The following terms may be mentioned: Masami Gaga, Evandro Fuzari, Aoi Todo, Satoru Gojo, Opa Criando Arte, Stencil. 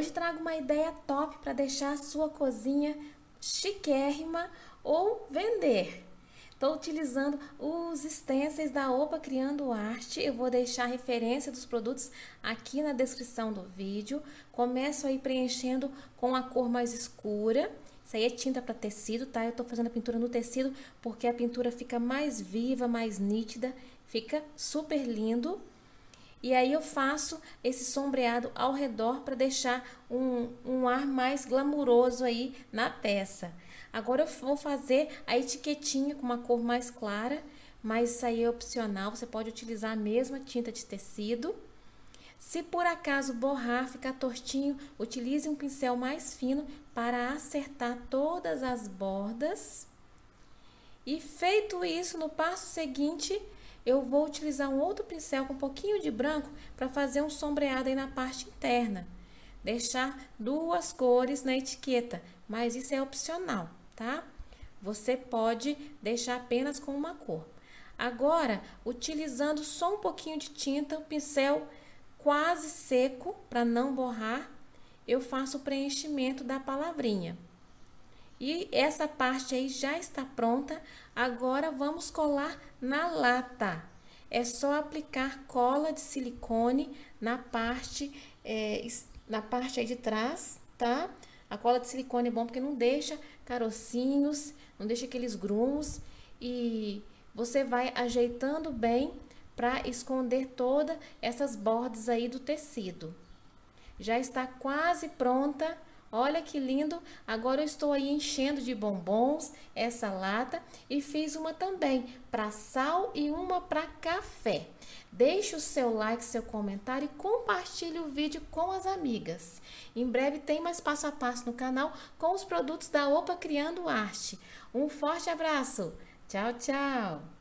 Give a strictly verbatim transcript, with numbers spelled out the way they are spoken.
Hoje trago uma ideia top para deixar a sua cozinha chiquérrima ou vender. Estou utilizando os stencils da Opa Criando Arte. Eu vou deixar a referência dos produtos aqui na descrição do vídeo. Começo aí preenchendo com a cor mais escura. Isso aí é tinta para tecido, tá? Eu tô fazendo a pintura no tecido porque a pintura fica mais viva, mais nítida. Fica super lindo. E aí eu faço esse sombreado ao redor para deixar um, um ar mais glamuroso aí na peça. Agora eu vou fazer a etiquetinha com uma cor mais clara, mas isso aí é opcional, você pode utilizar a mesma tinta de tecido. Se por acaso borrar, ficar tortinho, utilize um pincel mais fino para acertar todas as bordas. E feito isso, no passo seguinte, eu vou utilizar um outro pincel com um pouquinho de branco para fazer um sombreado aí na parte interna. Deixar duas cores na etiqueta, mas isso é opcional, tá? Você pode deixar apenas com uma cor. Agora, utilizando só um pouquinho de tinta, o pincel quase seco para não borrar, eu faço o preenchimento da palavrinha. E essa parte aí já está pronta, agora vamos colar na lata. É só aplicar cola de silicone na parte, é, na parte aí de trás, tá? A cola de silicone é bom porque não deixa carocinhos, não deixa aqueles grumos. E você vai ajeitando bem para esconder todas essas bordas aí do tecido. Já está quase pronta. Olha que lindo! Agora eu estou aí enchendo de bombons essa lata e fiz uma também para sal e uma para café. Deixe o seu like, seu comentário e compartilhe o vídeo com as amigas. Em breve tem mais passo a passo no canal com os produtos da Opa Criando Arte. Um forte abraço! Tchau, tchau!